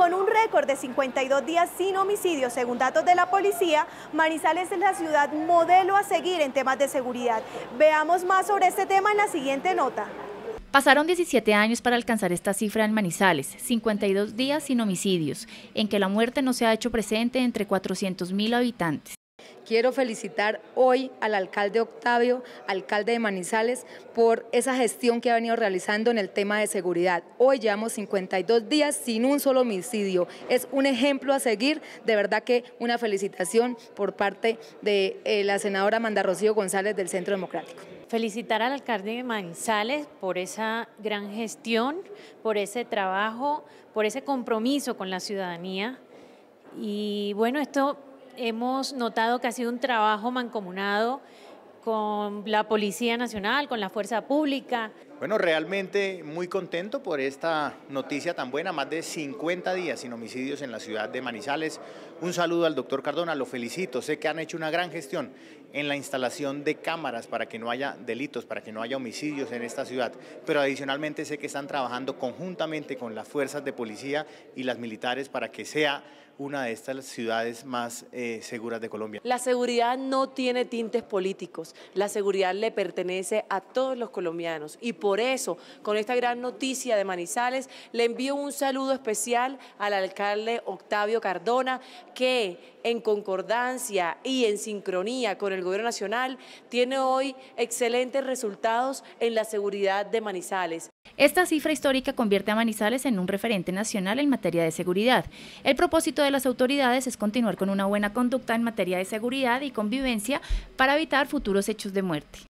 Con un récord de 52 días sin homicidios, según datos de la policía, Manizales es la ciudad modelo a seguir en temas de seguridad. Veamos más sobre este tema en la siguiente nota. Pasaron 17 años para alcanzar esta cifra en Manizales, 52 días sin homicidios, en que la muerte no se ha hecho presente entre 400.000 habitantes. Quiero felicitar hoy al alcalde Octavio, alcalde de Manizales, por esa gestión que ha venido realizando en el tema de seguridad. Hoy llevamos 52 días sin un solo homicidio. Es un ejemplo a seguir, de verdad que una felicitación por parte de la senadora Amanda Rocío González del Centro Democrático. Felicitar al alcalde de Manizales por esa gran gestión, por ese trabajo, por ese compromiso con la ciudadanía. Y bueno, esto... Hemos notado que ha sido un trabajo mancomunado con la Policía Nacional, con la Fuerza Pública. Bueno, realmente muy contento por esta noticia tan buena, más de 50 días sin homicidios en la ciudad de Manizales. Un saludo al doctor Cardona, lo felicito, sé que han hecho una gran gestión en la instalación de cámaras para que no haya delitos, para que no haya homicidios en esta ciudad, pero adicionalmente sé que están trabajando conjuntamente con las fuerzas de policía y las militares para que sea una de estas ciudades más seguras de Colombia. La seguridad no tiene tintes políticos, la seguridad le pertenece a todos los colombianos y por eso, con esta gran noticia de Manizales, le envío un saludo especial al alcalde Octavio Cardona, que en concordancia y en sincronía con el Gobierno Nacional tiene hoy excelentes resultados en la seguridad de Manizales. Esta cifra histórica convierte a Manizales en un referente nacional en materia de seguridad. El propósito de las autoridades es continuar con una buena conducta en materia de seguridad y convivencia para evitar futuros hechos de muerte.